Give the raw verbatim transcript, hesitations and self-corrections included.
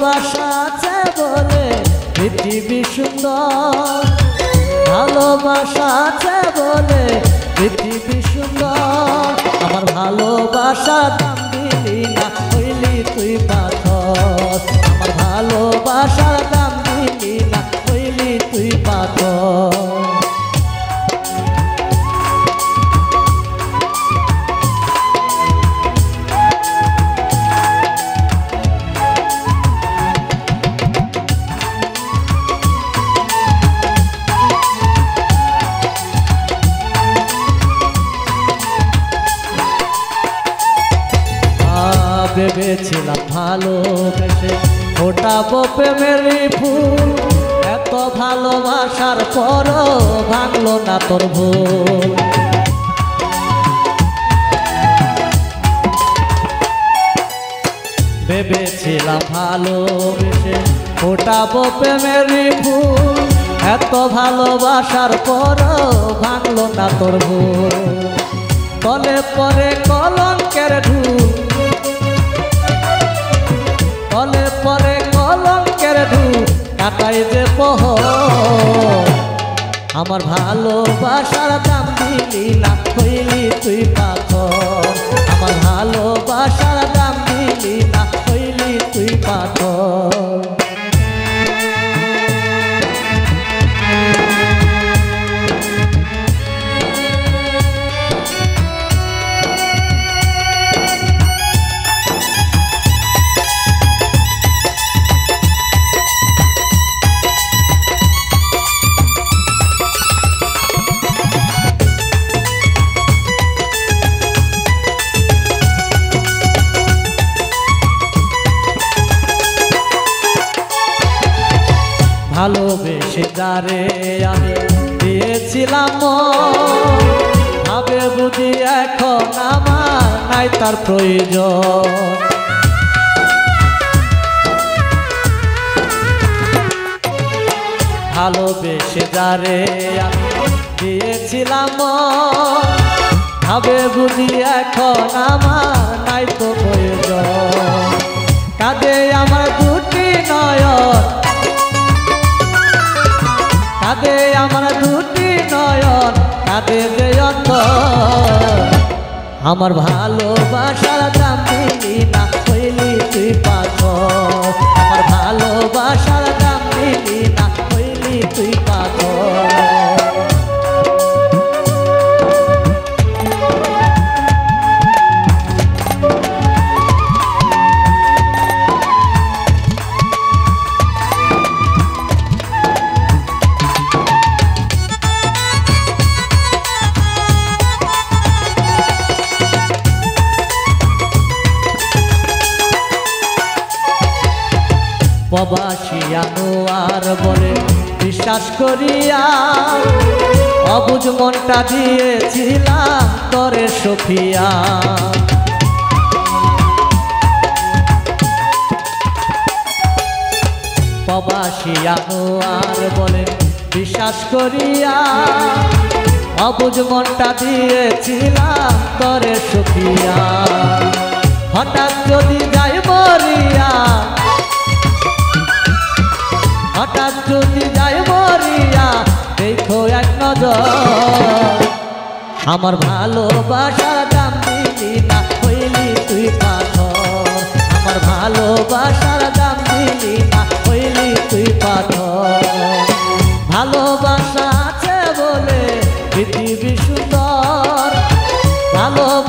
ভালোবাসাতে বলে পৃথিবী সুন্দর, ভালোবাসাতে বলে পৃথিবী সুন্দর। আমার ভালোবাসা দাম দিলি না হইলি তুই পাথর, আমার ভালোবাসা দাম দিলি না হইলি তুই পাথর। ভেবেছিলাম ভালোবেসে ফোটাবো প্রেমেরই ফুল, এত ভালোবাসার পরও ভাঙলো না তোর ভুল। ভেবেছিলাম ভালোবেসে ফোটাবো প্রেমেরই ফুল, এত ভালোবাসার পরও ভাঙলো না তোর ভুল। তলে পরে কলঙ্কের ঢুল, তলে পরে কলঙ্কের ঢুল কাটাই যে প্রহর। আমার ভালোবাসার দাম দিলি না হইলি তুই পাথর, আমার ভালোবাসার দাম দিলি না হইলি তুই পাথর। ভালোবেসে যারে আমি দিয়েছিলাম, ভাবে বুঝি এখন আমার নাই তার প্রয়োজন। ভালোবেসে যারে আমি দিয়েছিলাম, ভাবে বুঝি এখন আমার নাই তো প্রয়োজন। কাঁদে আমার দুটি নয়ন, কাঁদে আমার দুটি নয়ন, কাঁদে যে অন্তর। আমার ভালোবাসার দাম দিলি না হইলি তুই পাথর, আমার ভালোবাসার দাম দিলি না হইলি তুই পাথর। প্রবাসিয়া নোয়ার বলে বিশ্বাস করিয়া অবুঝ মনটা দিয়েছিলাম তরে সফিয়া। প্রবাসিয়া নোয়ার বলে বিশ্বাস করিয়া অবুঝ মনটা দিয়েছিলাম তরে সফিয়া। হঠাৎ যদি যাই মরিয়া, হঠাৎ যদি যাই মরিয়া দেখো এক নজর। আমার ভালোবাসার দাম দিলি না হইলি তুই পাথর, আমার ভালোবাসার দাম দিলি না হইলি তুই পাথর। ভালোবাসা আছে বলে পৃথিবী সুন্দর, ভালো